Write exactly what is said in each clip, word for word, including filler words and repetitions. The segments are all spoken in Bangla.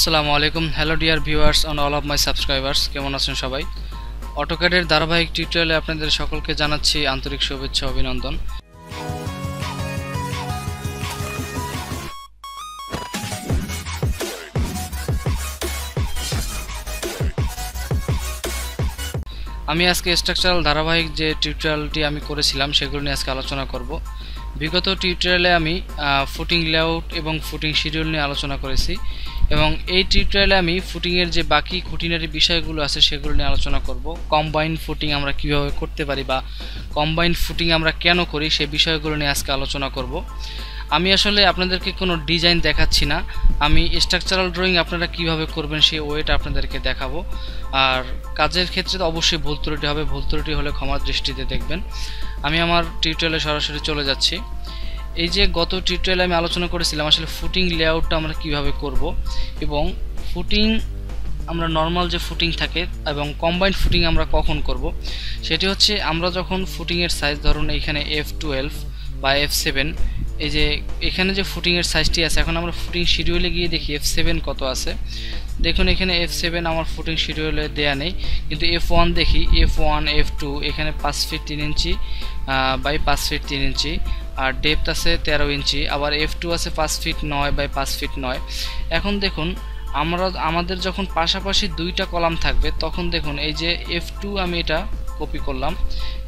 আসসালামু আলাইকুম hello dear viewers on all of my subscribers কেমন আছেন সবাই অটোক্যাডের ধারাবাহিক টিউটোরিয়ালে আপনাদের সকলকে জানাচ্ছি আন্তরিক শুভেচ্ছা অভিনন্দন আমি আজকে স্ট্রাকচারাল ধারাবাহিক যে টিউটোরিয়ালটি আমি করেছিলাম সেগুলো নিয়ে আজকে আলোচনা করব বিগত টিউটোরিয়ালে আমি ফুটিং লেআউট এবং ফুটিং শিডিউল নিয়ে আলোচনা করেছি এবং এই টিউটোরিয়ালে আমি ফুটিং এর যে বাকি খুঁটিনাটি বিষয়গুলো আছে সেগুলো নিয়ে আলোচনা করব কম্বাইন্ড ফুটিং আমরা কিভাবে করতে পারি বা কম্বাইন্ড ফুটিং আমরা কেন করি সেই বিষয়গুলো নিয়ে আজকে আলোচনা করব আমি আসলে আপনাদেরকে কোনো ডিজাইন দেখাচ্ছি না আমি স্ট্রাকচারাল ড্রয়িং আপনারা কিভাবে করবেন সেই ওয়েটা আপনাদেরকে দেখাবো আর কাজের ক্ষেত্রে তো অবশ্যই ভুল ত্রুটি হবে ভুল ত্রুটি হলে ক্ষমার দৃষ্টিতে দেখবেন আমি আমার টিউটোরিয়ালে সরাসরি চলে যাচ্ছি এই যে গত টিউটোরিয়ালে আমি আলোচনা করেছিলাম আসলে ফুটিং লেআউটটা আমরা কিভাবে করব এবং ফুটিং আমরা নরমাল যে ফুটিং থাকে এবং কম্বাইন্ড ফুটিং আমরা কখন করব সেটি হচ্ছে আমরা যখন ফুটিং এর সাইজ ধরুন এখানে এফ টুয়েলভ বা এফ সেভেন এই যে এখানে যে ফুটিং এর সাইজটি আছে এখন আমরা ফুটিং শিডিউলে গিয়ে দেখি এফ সেভেন কত আছে দেখুন এখানে এফ সেভেন আমার ফুটিং শিডিউলে দেয়া নেই কিন্তু এফ ওয়ান দেখি এফ ওয়ান এফ টু এখানে পাঁচ ফিট তিন ইঞ্চি বাই পাঁচ ফিট তিন ইঞ্চি আর ডেপথ আছে তেরো ইঞ্চি আবার এফ টু আছে পাঁচ ফিট নয় বাই পাঁচ ফিট নয় এখন দেখুন আমরা আমাদের যখন পাশাপাশি দুইটা কলাম থাকবে তখন দেখুন এই যে এফ টু আমি এটা কপি করলাম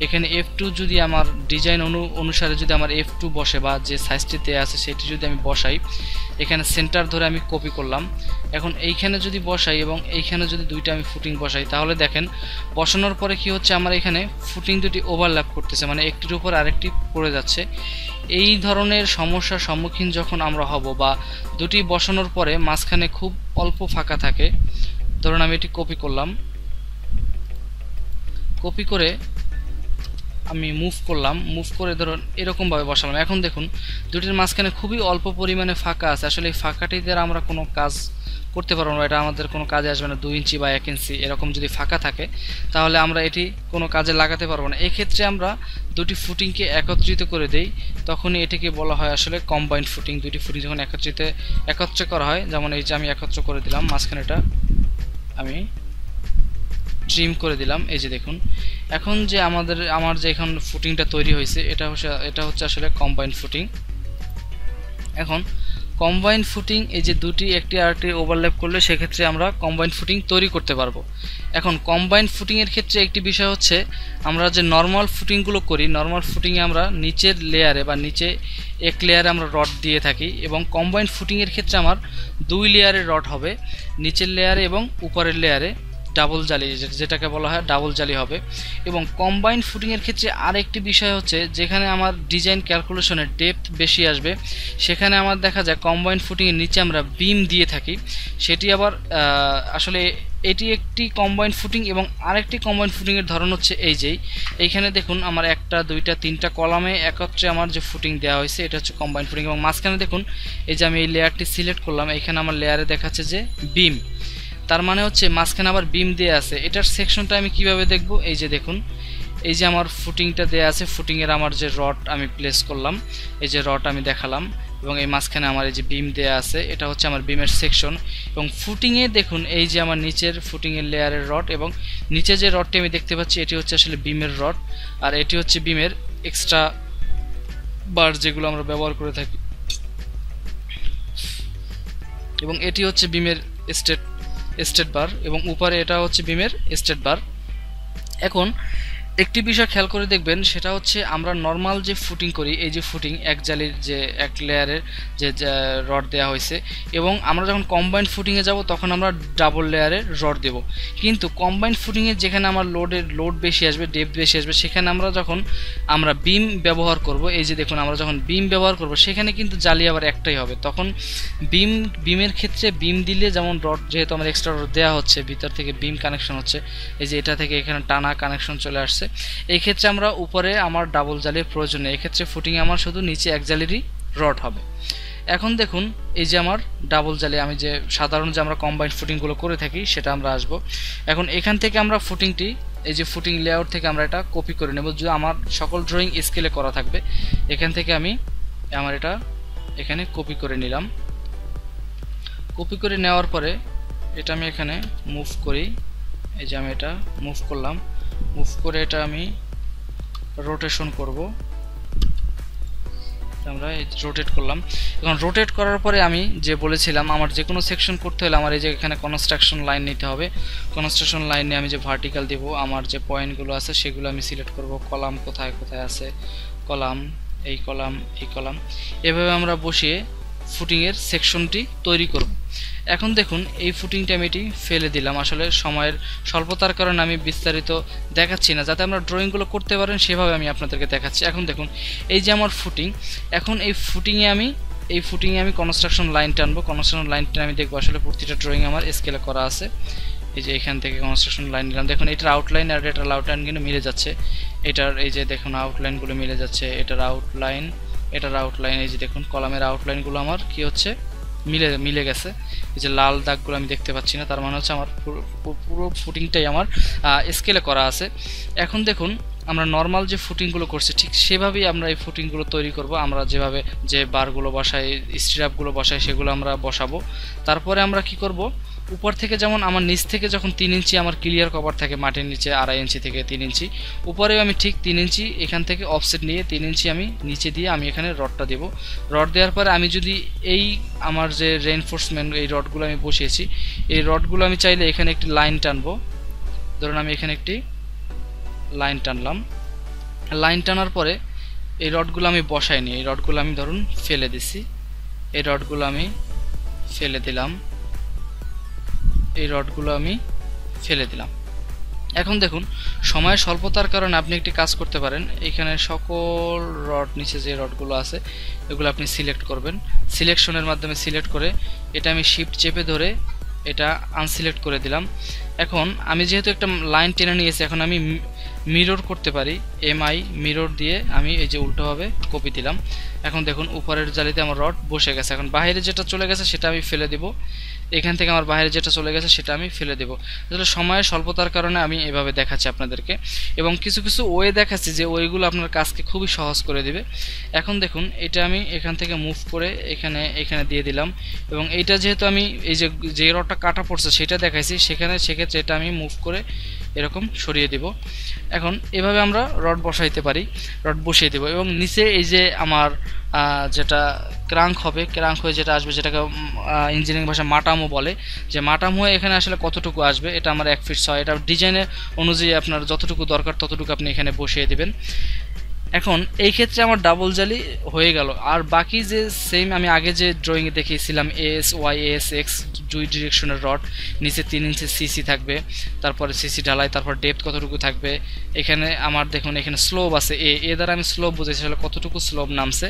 এখানে এফ টু যদি আমার ডিজাইন অনুসারে যদি আমার এফ টু বসে বা যে সাইজটিতে আছে সেটি যদি আমি বসাই এখানে সেন্টার ধরে আমি কপি করলাম এখন এইখানে যদি বসাই এবং এইখানে যদি দুইটা আমি ফুটিং বসাই তাহলে দেখেন বসানোর পরে কি হচ্ছে আমার এখানে ফুটিং দুটি ওভারল্যাপ করতেছে মানে একটির উপর আরেকটি পড়ে যাচ্ছে এই ধরনের সমস্যার সম্মুখীন যখন আমরা হব বা দুটি বসানোর পরে মাঝখানে খুব অল্প ফাঁকা থাকে ধরুন আমি এটি কপি করলাম কপি করে আমি মুভ করলাম মুভ করে ধরুন এরকমভাবে বসালাম এখন দেখুন দুটির মাঝখানে খুবই অল্প পরিমাণে ফাঁকা আছে আসলে এই ফাঁকাটি দ্বারা আমরা কোনো কাজ করতে পারবো না এটা আমাদের কোনো কাজে আসবে না দুই ইঞ্চি বা এক ইঞ্চি এরকম যদি ফাঁকা থাকে তাহলে আমরা এটি কোনো কাজে লাগাতে পারবো না এক্ষেত্রে আমরা দুটি ফুটিংকে একত্রিত করে দেই তখনই এটিকে বলা হয় আসলে কম্বাইন্ড ফুটিং দুটি ফুটিং যখন একত্রিত একত্রে করা হয় যেমন এই যে আমি একত্র করে দিলাম মাঝখানেটা আমি ট্রিম করে দিলাম এই যে দেখুন এখন যে আমাদের আমার যে এখন ফুটিংটা তৈরি হয়েছে এটা হচ্ছে এটা হচ্ছে আসলে কম্বাইন্ড ফুটিং এখন কম্বাইন্ড ফুটিং এই যে দুটি একটি আরটি ওভারল্যাপ করলে সেক্ষেত্রে আমরা কম্বাইন্ড ফুটিং তৈরি করতে পারবো এখন কম্বাইন্ড ফুটিংয়ের ক্ষেত্রে একটি বিষয় হচ্ছে আমরা যে নর্মাল ফুটিংগুলো করি নর্মাল ফুটিংয়ে আমরা নিচের লেয়ারে বা নিচে এক লেয়ারে আমরা রড দিয়ে থাকি এবং কম্বাইন্ড ফুটিংয়ের ক্ষেত্রে আমার দুই লেয়ারে রড হবে নিচের লেয়ারে এবং উপরের লেয়ারে ডাবল জালি যেটাকে বলা হয় ডাবল জালি হবে এবং কম্বাইন্ড ফুটিংয়ের ক্ষেত্রে আরেকটি বিষয় হচ্ছে যেখানে আমার ডিজাইন ক্যালকুলেশনের ডেপথ বেশি আসবে সেখানে আমার দেখা যায় কম্বাইন্ড ফুটিংয়ের নিচে আমরা বিম দিয়ে থাকি সেটি আবার আসলে এটি একটি কম্বাইন্ড ফুটিং এবং আরেকটি কম্বাইন্ড ফুটিংয়ের ধরন হচ্ছে এই যেই এইখানে দেখুন আমার একটা দুইটা তিনটা কলামে একত্রে আমার যে ফুটিং দেওয়া হয়েছে এটা হচ্ছে কম্বাইন্ড ফুটিং এবং মাঝখানে দেখুন এই যে আমি এই লেয়ারটি সিলেক্ট করলাম এখানে আমার লেয়ারে দেখাচ্ছে যে বিম তার মানে হচ্ছে মাঝখানে আবার বিম দেয়া আছে এটার সেকশনটা আমি কিভাবে দেখব এই যে দেখুন এই যে আমার ফুটিংটা দেয়া আছে ফুটিংয়ের আমার যে রড আমি প্লেস করলাম এই যে রড আমি দেখালাম এবং এই মাঝখানে আমার এই যে বিম দেয়া আছে এটা হচ্ছে আমার বিমের সেকশন এবং ফুটিংয়ে দেখুন এই যে আমার নিচের ফুটিংয়ের লেয়ারের রড এবং নিচে যে রডটি আমি দেখতে পাচ্ছি এটি হচ্ছে আসলে বিমের রড আর এটি হচ্ছে বিমের এক্সট্রা বার যেগুলো আমরা ব্যবহার করে থাকি এবং এটি হচ্ছে বিমের স্টেট স্টেট বার এবং উপরে এটা হচ্ছে বিমের স্টেট বার এখন একটি বিষয় খেয়াল করে দেখবেন সেটা হচ্ছে আমরা নর্মাল যে ফুটিং করি এই যে ফুটিং এক জালির যে এক লেয়ারের যে রড দেওয়া হয়েছে এবং আমরা যখন কম্বাইন্ড ফুটিংয়ে যাব তখন আমরা ডাবল লেয়ারের রড দেব কিন্তু কম্বাইন্ড ফুটিংয়ে যেখানে আমার লোডের লোড বেশি আসবে ডেপথ বেশি আসবে সেখানে আমরা যখন আমরা বিম ব্যবহার করব এই যে দেখুন আমরা যখন বিম ব্যবহার করব সেখানে কিন্তু জালি আবার একটাই হবে তখন বিম বিমের ক্ষেত্রে বিম দিলে যেমন রড যেহেতু আমার এক্সট্রা রড দেওয়া হচ্ছে ভিতর থেকে বিম কানেকশন হচ্ছে এই যে এটা থেকে এখানে টানা কানেকশন চলে আসছে এই ক্ষেত্রে আমরা উপরে আমার ডাবল জালির প্রয়োজন নেই এক্ষেত্রে ফুটিং আমার শুধু নিচে এক জালিরই রড হবে এখন দেখুন এই যে আমার ডাবল জালি আমি যে সাধারণ যে আমরা কম্বাইন্ড ফুটিংগুলো করে থাকি সেটা আমরা আসবো এখন এখান থেকে আমরা ফুটিংটি এই যে ফুটিং লেআউট থেকে আমরা এটা কপি করে নেব যে আমার সকল ড্রয়িং স্কেলে করা থাকবে এখান থেকে আমি আমার এটা এখানে কপি করে নিলাম कॉपी करे नेওয়ার परे এটা আমি এখানে মুভ করি এই যে আমি এটা মুভ করলাম মুভ করে এটা আমি রোটেশন করব আমরা এই রোটেট করলাম এখন রোটেট করার পরে আমি যে বলেছিলাম আমার যে কোনো সেকশন করতে হলে আমার এই যে এখানে কনস্ট্রাকশন লাইন নিতে হবে কনস্ট্রাকশন লাইনে আমি যে ভার্টিক্যাল দেব আমার যে পয়েন্টগুলো আছে সেগুলো আমি সিলেক্ট করব কলাম কোথায় কোথায় আছে কলাম এই কলাম এই কলাম এভাবে আমরা বসিয়ে ফুটিং এর সেকশনটি তৈরি করব এখন দেখুন এই ফুটিংটা আমি এটি ফেলে দিলাম আসলে সময়ের স্বল্পতার কারণে আমি বিস্তারিত দেখাচ্ছি না যাতে আমরা ড্রয়িং গুলো করতে পারেন সেভাবে আমি আপনাদেরকে দেখাচ্ছি এখন দেখুন এই যে আমার ফুটিং এখন এই ফুটিং এ আমি এই ফুটিং এ আমি কনস্ট্রাকশন লাইন টানবো কনস্ট্রাকশন লাইনটা আমি দেখব আসলে প্রতিটা ড্রয়িং আমার স্কেলে করা আছে এই যে এখান থেকে কনস্ট্রাকশন লাইন নিলাম দেখুন এটার আউটলাইন আর এটার আউটলাইন কিন্তু মিলে যাচ্ছে এটার এই যে দেখুন আউটলাইন গুলো মিলে যাচ্ছে এটার আউটলাইন এটার আউটলাইন এই যে দেখুন কলামের আউটলাইন গুলো আমার কি হচ্ছে মিলে মিলে গেছে এই যে লাল দাগগুলো আমি দেখতে পাচ্ছি না তার মানে হচ্ছে আমার পুরো ফুটিংটাই আমার স্কেলে করা আছে এখন দেখুন আমরা নরমাল যে ফুটিংগুলো করছি ঠিক সেভাবেই আমরা এই ফুটিংগুলো তৈরি করব আমরা যেভাবে যে বারগুলো বসাই স্ট্র্যাপগুলো বসাই সেগুলো আমরা বসাবো তারপরে আমরা কি করব উপর থেকে যেমন আমার নিচ থেকে যখন তিন ইঞ্চি আমার ক্লিয়ার কভার থাকে মাটির নিচে আড়াই ইঞ্চি থেকে তিন ইঞ্চি উপরেও আমি ঠিক তিন ইঞ্চি এখান থেকে অফসেট নিয়ে তিন ইঞ্চি আমি নিচে দিয়ে আমি এখানে রডটা দেব রড দেওয়ার পরে আমি যদি এই আমার যে রেইনফোর্সমেন্ট এই রডগুলো আমি বসিয়েছি এই রডগুলো আমি চাইলে এখানে একটি লাইন টানবো ধরুন আমি এখানে একটি লাইন টানলাম লাইন টানার পরে এই রডগুলো আমি বসাইনি এই রডগুলো আমি ধরুন ফেলে দিছি এই রডগুলো আমি ফেলে দিলাম এই রডগুলো আমি ফেলে দিলাম এখন দেখুন সময় স্বল্পতার কারণে আপনি একটি কাজ করতে পারেন এখানে সকল রড নিচে যে রডগুলো আছে এগুলো আপনি সিলেক্ট করবেন সিলেকশনের মাধ্যমে সিলেক্ট করে এটা আমি শিফট চেপে ধরে এটা আনসিলেক্ট করে দিলাম এখন আমি যেহেতু একটা লাইন টেনে নিয়েছি এখন আমি মিরর করতে পারি এমআই মিরর দিয়ে আমি এই যে উল্টোভাবে কপি দিলাম এখন দেখুন উপরের জালিতে আমার রড বসে গেছে এখন বাইরে যেটা চলে গেছে সেটা আমি ফেলে দেব এখান থেকে আমার বাইরে যেটা চলে গেছে সেটা আমি ফেলে দেব আসলে সময়ের স্বল্পতার কারণে আমি এভাবে দেখাচ্ছি আপনাদেরকে এবং কিছু কিছু ওয়ে দেখাচ্ছি যে ওয়েগুলো আপনার কাজকে খুবই সহজ করে দেবে এখন দেখুন এটা আমি এখান থেকে মুভ করে এখানে এখানে দিয়ে দিলাম এবং এইটা যেহেতু আমি এই যে যে রডটা কাটা পড়ছে সেটা দেখাইছি সেখানে সেক্ষেত্রে এটা আমি মুভ করে এরকম সরিয়ে দেব এখন এভাবে আমরা রড বসাইতে পারি রড বসিয়ে দেব এবং নিচে এই যে আমার যেটা ক্রাঙ্ক হবে ক্রাঙ্ক হয়ে যেটা আসবে যেটাকে ইঞ্জিনিয়ারিং ভাষা মাটামও বলে যে মাটাম হয়ে এখানে আসলে কতটুকু আসবে এটা আমার এক ফিট ছয় এটা ডিজাইনের অনুযায়ী আপনার যতটুকু দরকার ততটুকু আপনি এখানে বসিয়ে দেবেন এখন এই ক্ষেত্রে আমার ডাবল জালি হয়ে গেল আর বাকি যে সেম আমি আগে যে ড্রয়িংয়ে দেখিয়েছিলাম এস ওয়াই এস এক্স দুই ডিরেকশনের রড নিচে তিন ইঞ্চি সিসি থাকবে তারপরে সিসি ঢালাই তারপর ডেপথ কতটুকু থাকবে এখানে আমার দেখুন এখানে স্লোপ আছে এ এ দ্বারা আমি স্লোপ বোঝাই আসলে কতটুকু স্লোপ নামছে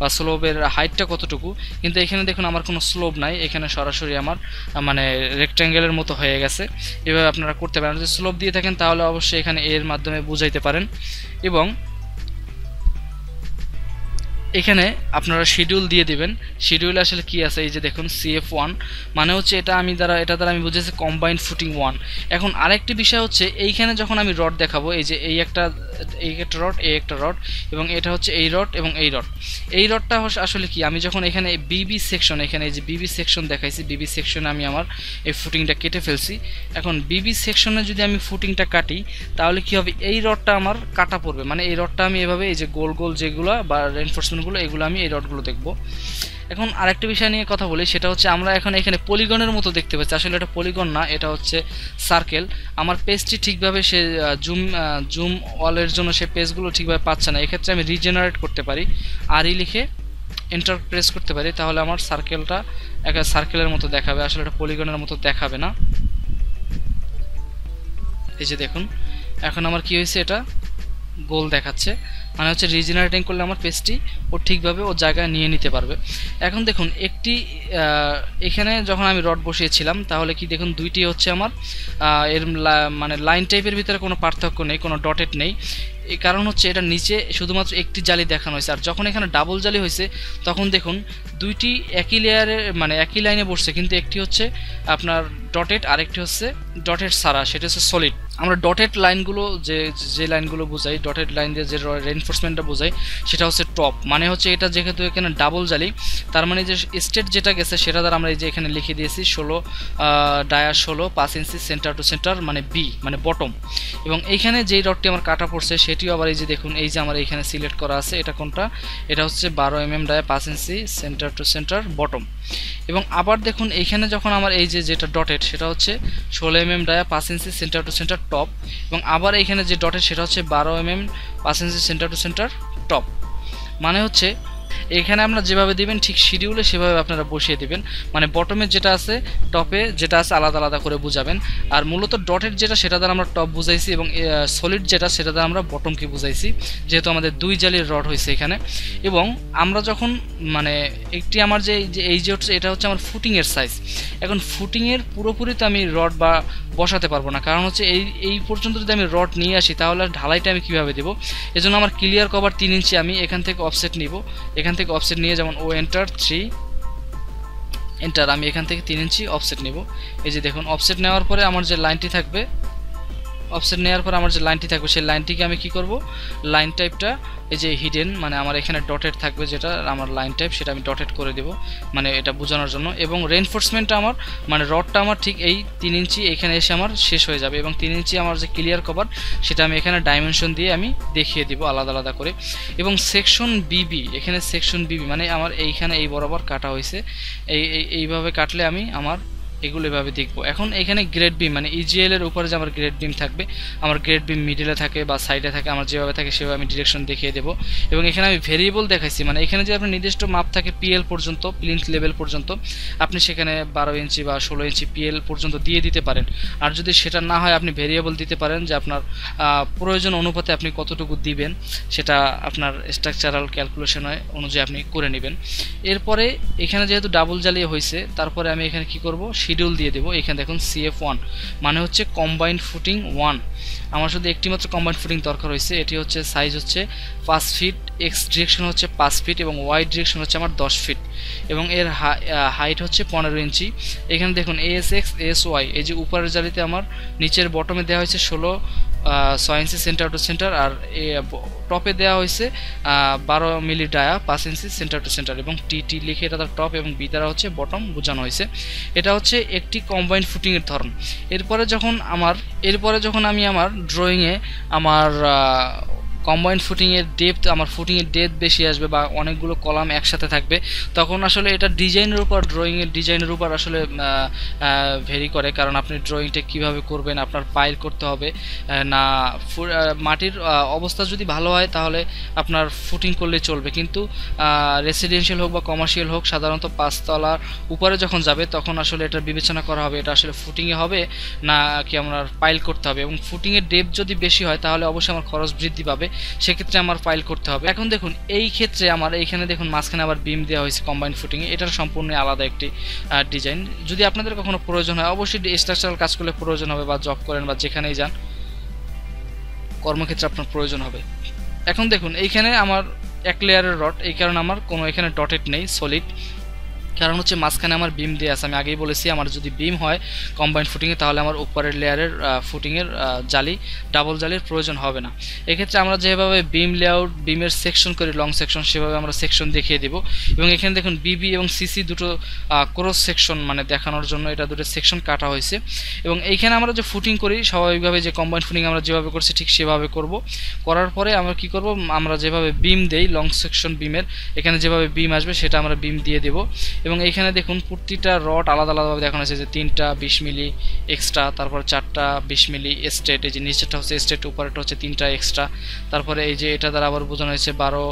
বা স্লোপের হাইটটা কতটুকু কিন্তু এখানে দেখুন আমার কোনো স্লোপ নাই এখানে সরাসরি আমার মানে রেক্ট্যাঙ্গেলের মতো হয়ে গেছে এভাবে আপনারা করতে পারেন যদি স্লোপ দিয়ে থাকেন তাহলে অবশ্যই এখানে এর মাধ্যমে বোঝাইতে পারেন এবং এখানে আপনারা শিডিউল দিয়ে দিবেন শিডিউল আসলে কি আছে এই যে দেখুন সিএফ ওয়ান মানে হচ্ছে এটা আমি দ্বারা এটা দ্বারা আমি বুঝেছি কম্বাইন্ড ফুটিং ওয়ান এখন আরেকটি বিষয় হচ্ছে এইখানে যখন আমি রড দেখাবো এই যে এই একটা এই একটা রড এই একটা রড এবং এটা হচ্ছে এই রড এবং এই রড এই রডটা আসলে কি আমি যখন এখানে বিবি সেকশন এখানে এই যে বিবি সেকশন দেখাইছি বিবি সেকশনে আমি আমার এই ফুটিংটা কেটে ফেলছি এখন বিবি সেকশনে যদি আমি ফুটিংটা কাটি তাহলে কি হবে এই রডটা আমার কাটা পড়বে মানে এই রডটা আমি এভাবে এই যে গোল গোল যেগুলো বা রেইনফোর্সমেন্ট এগুলো আমি এই রডগুলো দেখব এখন আরেকটা বিষয় নিয়ে কথা বলি সেটা হচ্ছে আমরা এখন এখানে পলিগনের মতো দেখতে পাচ্ছি আসলে এটা পলিগন না এটা হচ্ছে সার্কেল আমার পেজটি ঠিকভাবে সে জুম জুম ওয়ালের জন্য সে পেজগুলো ঠিকভাবে পাচ্ছে না এক্ষেত্রে আমি রিজেনারেট করতে পারি আর ই লিখে এন্টার প্রেস করতে পারি তাহলে আমার সার্কেলটা একটা সার্কেলের মতো দেখাবে আসলে এটা পলিগনের মতো দেখাবে না এই যে দেখুন এখন আমার কি হয়েছে এটা গোল দেখাচ্ছে মানে হচ্ছে রিজেনারেটিং করলে আমার পেজটি ও ঠিকভাবে ও জায়গা নিয়ে নিতে পারবে এখন দেখুন একটি এখানে যখন আমি রড বসিয়েছিলাম তাহলে কি দেখুন দুইটি হচ্ছে আমার এর মানে লাইন টাইপের ভিতরে কোনো পার্থক্য নেই কোনো ডটেড নেই এই কারণ হচ্ছে এটা নিচে শুধুমাত্র একটি জালি দেখানো হয়েছে আর যখন এখানে ডাবল জালি হয়েছে তখন দেখুন দুইটি একই লেয়ারে মানে একই লাইনে বসছে কিন্তু একটি হচ্ছে আপনার ডটেড আরেকটি হচ্ছে ডটেড সারা সেটা হচ্ছে সলিড আমরা ডটেড লাইনগুলো যে যে লাইনগুলো বোঝাই ডটেড লাইন দিয়ে যে রিইনফোর্সমেন্টটা বোঝাই সেটা হচ্ছে টপ মানে হচ্ছে এটা যেহেতু এখানে ডাবল জালি তার মানে যে স্টেট যেটা গেছে সেটা দ্বারা আমরা এই যে এখানে লিখে দিয়েছি ষোলো ডায়া ষোলো পাঁচ ইঞ্চি সেন্টার টু সেন্টার মানে বি মানে বটম এবং এইখানে যেই ডটটি আমার কাটা পড়ছে সেটিও আবার এই যে দেখুন এই যে আমার এখানে সিলেক্ট করা আছে এটা কোনটা এটা হচ্ছে বারো এমএম ডায়া পাঁচ ইঞ্চি সেন্টার টু সেন্টার বটম এবং আবার দেখুন এইখানে যখন আমার এই যে যেটা ডটেড সেটা হচ্ছে ষোলো এমএম ডায়া পাঁচ ইঞ্চি সেন্টার টু সেন্টার টপ এবং আবার এখানে যে ডটেড সেটা হচ্ছে বারো এমএম পাঁচ ইঞ্চি সেন্টার টু সেন্টার টপ মানে হচ্ছে এখানে আমরা যেভাবে দিবেন ঠিক শিডিউলে সেভাবে আপনারা বসিয়ে দিবেন মানে বটমে যেটা আছে টপে যেটা আছে আলাদা আলাদা করে বুঝাবেন আর মূলত ডটের যেটা সেটা দ্বারা আমরা টপ বুঝাইছি এবং সলিড যেটা সেটা দ্বারা আমরা বটমকে বুঝাইছি যেহেতু আমাদের দুই জালির রড হয়েছে এখানে এবং আমরা যখন মানে একটি আমার যে এই যে হচ্ছে এটা হচ্ছে আমার ফুটিংয়ের সাইজ এখন ফুটিংয়ের পুরোপুরি তো আমি রড বা বসাতে পারবো না কারণ হচ্ছে এই এই পর্যন্ত যদি আমি রড নিয়ে আসি তাহলে ঢালাইটা আমি কীভাবে দেবো এজন্য আমার ক্লিয়ার কভার তিন ইঞ্চি আমি এখান থেকে অফসেট নিব এখান থেকে অফসেট নিয়ে যেমন ও এন্টার থ্রি এন্টার আমি এখান থেকে তিন ইঞ্চি অফসেট নেব এই যে দেখুন অফসেট নেওয়ার পরে আমার যে লাইনটি থাকবে অফসেট নেওয়ার পরে আমার যে লাইনটি থাকবে সেই লাইনটিকে আমি কি করব লাইন টাইপটা এই যে হিডেন মানে আমার এখানে ডটেড থাকবে যেটা আমার লাইন টাইপ সেটা আমি ডটেড করে দেব মানে এটা বোঝানোর জন্য এবং রেইনফোর্সমেন্টটা আমার মানে রডটা আমার ঠিক এই তিন ইঞ্চি এখানে এসে আমার শেষ হয়ে যাবে এবং তিন ইঞ্চি আমার যে ক্লিয়ার কভার সেটা আমি এখানে ডাইমেনশন দিয়ে আমি দেখিয়ে দিব আলাদা আলাদা করে এবং সেকশন বিবি এখানে সেকশন বিবি মানে আমার এইখানে এই বরাবর কাটা হয়েছে এই এইভাবে কাটলে আমি আমার এগুলো এভাবে দেখব এখন এখানে গ্রেড বিম মানে ইজিএল এর উপরে যে আমার গ্রেড বিম থাকবে আমার গ্রেড বিম মিডলে থাকে বা সাইডে থাকে আমার যেভাবে থাকে সেভাবে আমি ডিরেকশন দেখিয়ে দেবো এবং এখানে আমি ভেরিয়েবল দেখাইছি মানে এখানে যে আপনার নির্দিষ্ট মাপ থাকে পিএল পর্যন্ত প্লিন্থ লেভেল পর্যন্ত আপনি সেখানে বারো ইঞ্চি বা ষোলো ইঞ্চি পিএল পর্যন্ত দিয়ে দিতে পারেন আর যদি সেটা না হয় আপনি ভেরিয়েবল দিতে পারেন যে আপনার প্রয়োজন অনুপাতে আপনি কতটুকু দিবেন সেটা আপনার স্ট্রাকচারাল ক্যালকুলেশন হয় অনুযায়ী আপনি করে নেবেন এরপরে এখানে যেহেতু ডাবল জ্বালিয়ে হয়েছে তারপরে আমি এখানে কি করব শিডিউল দিয়ে দেবো এখানে দেখুন সিএফ ওয়ান মানে হচ্ছে কম্বাইন্ড ফুটিং ওয়ান আমার শুধু একটিমাত্র কম্বাইন্ড ফুটিং দরকার হয়েছে এটি হচ্ছে সাইজ হচ্ছে পাঁচ ফিট এক্স ডিরেকশন হচ্ছে পাঁচ ফিট এবং ওয়াই ডিরেকশন হচ্ছে আমার দশ ফিট এবং এর হাইট হচ্ছে পনেরো ইঞ্চি এখানে দেখুন এস এক্স এস ওয়াই এই যে উপরের জালিতে আমার নিচের বটমে দেওয়া হয়েছে ষোলো ছয় ইঞ্চি সেন্টার টু সেন্টার আর টপে দেওয়া হয়েছে বারো মিলি ডায়া পাঁচ ইঞ্চি সেন্টার টু সেন্টার এবং টি টি লিখে এটা তার টপ এবং বি দ্বারা হচ্ছে বটম বোঝানো হয়েছে এটা হচ্ছে একটি কম্বাইন্ড ফুটিংয়ের ধরন এরপরে যখন আমার এরপরে যখন আমি আমার ড্রয়িংয়ে আমার কম্বাইন্ড ফুটিংয়ের ডেপথ আমার ফুটিংয়ের ডেপথ বেশি আসবে বা অনেকগুলো কলাম একসাথে থাকবে তখন আসলে এটা ডিজাইনের উপর ড্রয়িংয়ের ডিজাইনের উপর আসলে ভেরি করে কারণ আপনি ড্রয়িংটা কীভাবে করবেন আপনার পাইল করতে হবে না মাটির অবস্থা যদি ভালো হয় তাহলে আপনার ফুটিং করলে চলবে কিন্তু রেসিডেন্সিয়াল হোক বা কমার্শিয়াল হোক সাধারণত পাঁচতলার উপরে যখন যাবে তখন আসলে এটা বিবেচনা করা হবে এটা আসলে ফুটিংয়ে হবে না কি আপনার পাইল করতে হবে এবং ফুটিংয়ের ডেপথ যদি বেশি হয় তাহলে অবশ্যই আমার খরচ বৃদ্ধি পাবে সেক্ষেত্রে আমার ফাইল করতে হবে এখন দেখুন এই ক্ষেত্রে আমার এইখানে দেখুন মাঝখানে আবার বিম দেওয়া হয়েছে কম্বাইন্ড ফুটিংয়ে এটার সম্পূর্ণ আলাদা একটি ডিজাইন যদি আপনাদের কখনো প্রয়োজন হয় অবশ্যই স্ট্রাকচারাল কাজ করলে প্রয়োজন হবে বা জব করেন বা যেখানেই যান কর্মক্ষেত্রে আপনার প্রয়োজন হবে এখন দেখুন এইখানে আমার এক লেয়ারের রড এই কারণে আমার কোনো এখানে ডটেড নেই সলিড কারণ হচ্ছে মাঝখানে আমার বিম দিয়ে আছে আমি আগেই বলেছি আমার যদি বিম হয় কম্বাইন্ড ফুটিংয়ে তাহলে আমার উপরের লেয়ারের ফুটিংয়ের জালি ডাবল জালির প্রয়োজন হবে না এক্ষেত্রে আমরা যেভাবে বিম লেআউট বিমের সেকশন করি লং সেকশন সেভাবে আমরা সেকশন দেখিয়ে দেব এবং এখানে দেখুন বিবি এবং সিসি দুটো ক্রস সেকশন মানে দেখানোর জন্য এটা দুটো সেকশন কাটা হয়েছে এবং এইখানে আমরা যে ফুটিং করি স্বাভাবিকভাবে যে কম্বাইন্ড ফুটিং আমরা যেভাবে করছি ঠিক সেভাবে করব করার পরে আমরা কি করব আমরা যেভাবে বিম দেই লং সেকশন বিমের এখানে যেভাবে বিম আসবে সেটা আমরা বিম দিয়ে দেব এবং এইখানে দেখুন প্রতিটা রড আলাদা আলাদাভাবে দেখানো হয়েছে যে তিনটা বিশ মিলি এক্সট্রা তারপর চারটা বিশ মিলি স্টেট এই যে নিচেরটা হচ্ছে স্টেট উপরেটা হচ্ছে তিনটা এক্সট্রা তারপরে এই যে এটা দ্বারা আবার বোঝানো হয়েছে বারো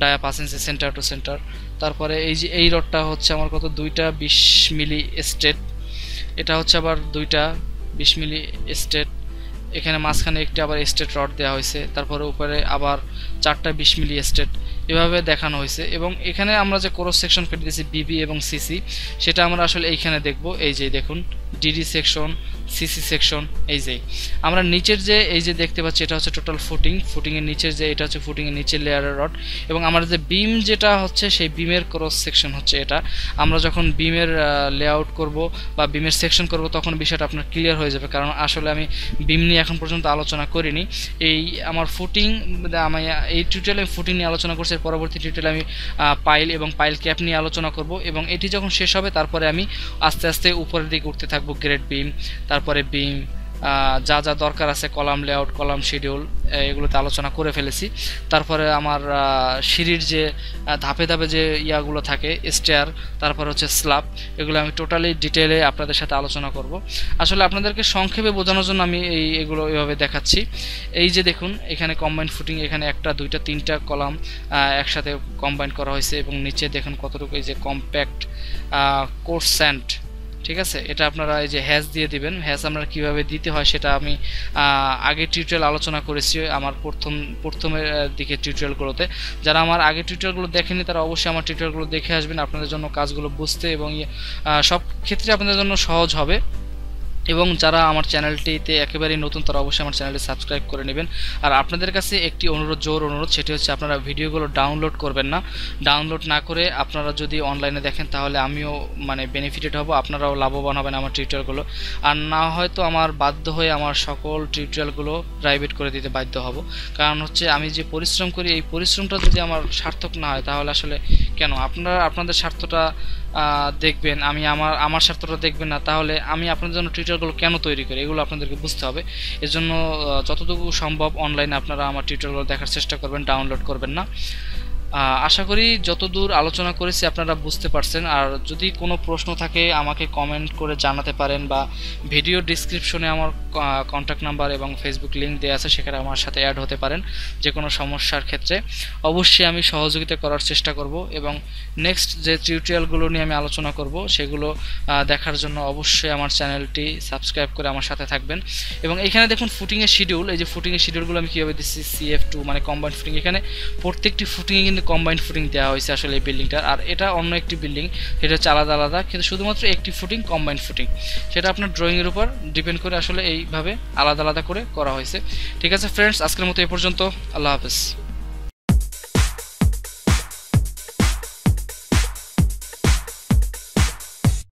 ডায়া পাঁচ ইঞ্চি সেন্টার টু সেন্টার তারপরে এই যে এই রডটা হচ্ছে আমার কত দুইটা বিশ মিলি স্টেট এটা হচ্ছে আবার দুইটা বিশ মিলি স্টেট এখানে মাঝখানে একটি আবার স্টেট রড দেওয়া হয়েছে তারপরে উপরে আবার চারটা বিশ মিলি স্টেট এভাবে দেখানো হয়েছে এবং এখানে আমরা যে ক্রস সেকশন কেটে দিয়েছি বিবি এবং সিসি সেটা আমরা আসলে এইখানে দেখব এই যে দেখুন ডিডি সেকশন সিসি সেকশন এই যে আমরা নিচের যে এই যে দেখতে পাচ্ছি এটা হচ্ছে টোটাল ফুটিং ফুটিং এর নিচের যে এটা হচ্ছে ফুটিং এর নিচের লেয়ারের রড এবং আমাদের যে বিম যেটা হচ্ছে সেই বিমের ক্রস সেকশন হচ্ছে এটা আমরা যখন বিমের লেআউট করব বা বিমের সেকশন করব তখন বিষয়টা আপনার ক্লিয়ার হয়ে যাবে কারণ আসলে আমি বিম নিয়ে এখন পর্যন্ত আলোচনা করিনি এই আমার ফুটিং আমি এই টিউটোরিয়ালে ফুটিং নিয়ে আলোচনা করছি পরবর্তী টিউটোরিয়ালে আমি পাইল এবং পাইল ক্যাপ নিয়ে আলোচনা করব এবং এটি যখন শেষ হবে তারপরে আমি আস্তে আস্তে উপরের দিকে উঠতে থাকব গ্রেড বিম তারপরে বিম যা যা দরকার আছে কলাম লেআউট কলাম শিডিউল এগুলোতে আলোচনা করে ফেলেছি তারপরে আমার সিঁড়ির যে ধাপে ধাপে যে ইয়াগুলো থাকে স্টেয়ার তারপর হচ্ছে স্ল্যাব এগুলো আমি টোটালি ডিটেইলে আপনাদের সাথে আলোচনা করব আসলে আপনাদেরকে সংক্ষেপে বোঝানোর জন্য আমি এই এগুলো এইভাবে দেখাচ্ছি এই যে দেখুন এখানে কম্বাইন্ড ফুটিং এখানে একটা দুইটা তিনটা কলাম একসাথে কম্বাইন করা হয়েছে এবং নিচে দেখুন কতটুকু এই যে কম্প্যাক্ট কোর্স স্যান্ড ঠিক আছে এটা আপনারা এই যে হ্যাশ দিয়ে দিবেন হ্যাশ আমরা কিভাবে দিতে হয় সেটা আমি আগে টিউটোরিয়াল আলোচনা করেছি আমার প্রথম প্রথমের দিকে টিউটোরিয়ালগুলোতে যারা আমার আগে টিউটোরিয়ালগুলো দেখেননি তারা অবশ্যই আমার টিউটোরিয়ালগুলো দেখে আসবেন আপনাদের জন্য কাজগুলো বুঝতে এবং সব ক্ষেত্রে আপনাদের জন্য সহজ হবে এবং যারা আমার চ্যানেলটিতে একেবারে নতুন তারা অবশ্যই আমার চ্যানেলটি সাবস্ক্রাইব করে নেবেন আর আপনাদের কাছে একটি অনুরোধ জোর অনুরোধ সেটি হচ্ছে আপনারা ভিডিওগুলো ডাউনলোড করবেন না ডাউনলোড না করে আপনারা যদি অনলাইনে দেখেন তাহলে আমিও মানে বেনিফিটেড হব আপনারাও লাভবান হবেন আমার টিউটোরিয়ালগুলো আর না হয়তো আমার বাধ্য হয়ে আমার সকল টিউটোরিয়ালগুলো প্রাইভেট করে দিতে বাধ্য হব কারণ হচ্ছে আমি যে পরিশ্রম করি এই পরিশ্রমটা যদি আমার সার্থক না হয় তাহলে আসলে কেন আপনারা আপনাদের স্বার্থটা দেখবেন আমি আমার আমার স্বার্থটা দেখবেন না তাহলে আমি আপনাদের জন্য টিউটোরিয়ালগুলো কেন তৈরি করি এগুলো আপনাদেরকে বুঝতে হবে এর জন্য যতটুকু সম্ভব অনলাইনে আপনারা আমার টিউটোরিয়ালগুলো দেখার চেষ্টা করবেন ডাউনলোড করবেন না আশা করি যতদূর আলোচনা করেছি আপনারা বুঝতে পারছেন আর যদি কোনো প্রশ্ন থাকে আমাকে কমেন্ট করে জানাতে পারেন বা ভিডিও ডেসক্রিপশনে আমার কন্টাক্ট নাম্বার এবং ফেসবুক লিংক দেওয়া আছে সেখানে আমার সাথে অ্যাড হতে পারেন যে কোনো সমস্যার ক্ষেত্রে অবশ্যই আমি সহযোগিতা করার চেষ্টা করব এবং নেক্সট যে টিউটোরিয়ালগুলো নিয়ে আমি আলোচনা করব সেগুলো দেখার জন্য অবশ্যই আমার চ্যানেলটি সাবস্ক্রাইব করে আমার সাথে থাকবেন এবং এখানে দেখুন ফুটিংয়ের শিডিউল এই যে ফুটিংয়ের শিডিউলগুলো আমি কীভাবে দিচ্ছি সিএফ টু মানে কম্বাইন্ড ফুটিং এখানে প্রত্যেকটি ফুটিংয়ে কিন্তু কম্বাইন্ড ফুটিং দেওয়া হয়েছে আসলে এই বিল্ডিংটার আর এটা অন্য একটি বিল্ডিং সেটা হচ্ছে আলাদা আলাদা কিন্তু শুধুমাত্র একটি ফুটিং কম্বাইন্ড ফুটিং সেটা আপনার ড্রয়িংয়ের উপর ডিপেন্ড করে আসলে এইভাবে আলাদা আলাদা করে করা হয়েছে ঠিক আছে ফ্রেন্ডস আজকের মতো এই পর্যন্ত আল্লাহ হাফেজ।